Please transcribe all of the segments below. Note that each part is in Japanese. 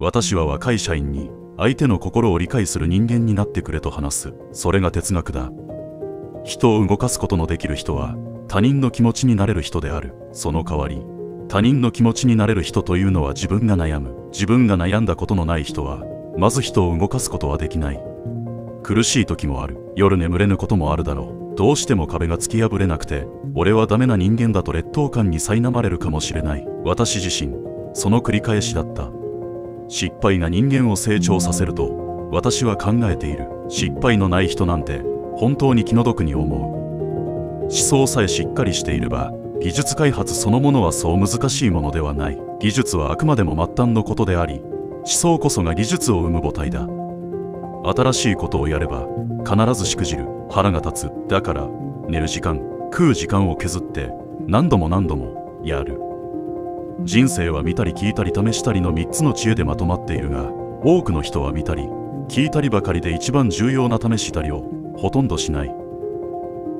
私は若い社員に相手の心を理解する人間になってくれと話す。それが哲学だ。人を動かすことのできる人は他人の気持ちになれる人である。その代わり他人の気持ちになれる人というのは自分が悩む。自分が悩んだことのない人はまず人を動かすことはできない。苦しい時もある。夜眠れぬこともあるだろう。どうしても壁が突き破れなくて、俺はダメな人間だと劣等感に苛まれるかもしれない。私自身その繰り返しだった。失敗が人間を成長させると私は考えている。失敗のない人なんて本当に気の毒に思う。思想さえしっかりしていれば技術開発そのものはそう難しいものではない。技術はあくまでも末端のことであり、思想こそが技術を生む母体だ。新しいことをやれば必ずしくじる。腹が立つ。だから寝る時間、食う時間を削って何度も何度もやる。人生は見たり聞いたり試したりの3つの知恵でまとまっているが、多くの人は見たり聞いたりばかりで一番重要な試したりをほとんどしない。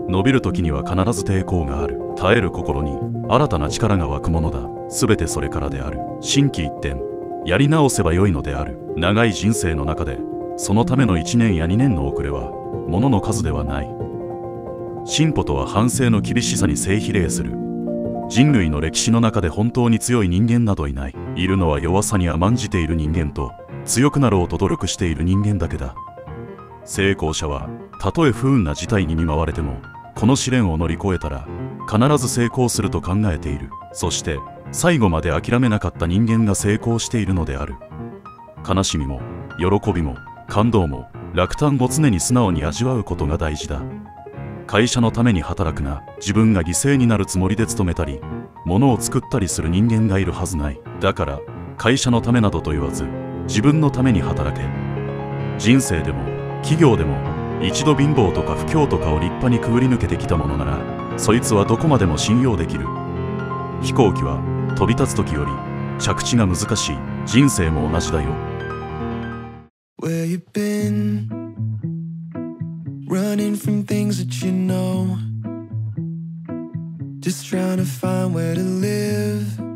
伸びる時には必ず抵抗がある。耐える心に新たな力が湧くものだ。全てそれからである。心機一転やり直せばよいのである。長い人生の中でそのための1年や2年の遅れはものの数ではない。進歩とは反省の厳しさに正比例する。人類の歴史の中で本当に強い人間などいない。いるのは弱さに甘んじている人間と強くなろうと努力している人間だけだ。成功者はたとえ不運な事態に見舞われても、この試練を乗り越えたら必ず成功すると考えている。そして最後まで諦めなかった人間が成功しているのである。悲しみも喜びも感動も落胆を常に素直に味わうことが大事だ。会社のために働くな。自分が犠牲になるつもりで勤めたり物を作ったりする人間がいるはずない。だから会社のためなどと言わず自分のために働け。人生でも企業でも一度貧乏とか不況とかを立派にくぐり抜けてきたものなら、そいつはどこまでも信用できる。飛行機は飛び立つ時より着地が難しい。人生も同じだよ。Where you been? Running from things that you know. Just trying to find where to live.